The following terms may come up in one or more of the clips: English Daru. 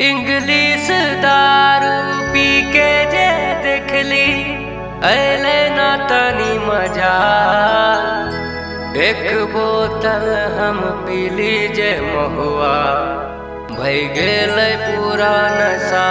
English दारू P के जे देखली अले ना तनी मजा, एक बोतल हम पीली जे महुआ भई गेल पूरा नशा।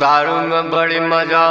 दारू में बड़ी मजा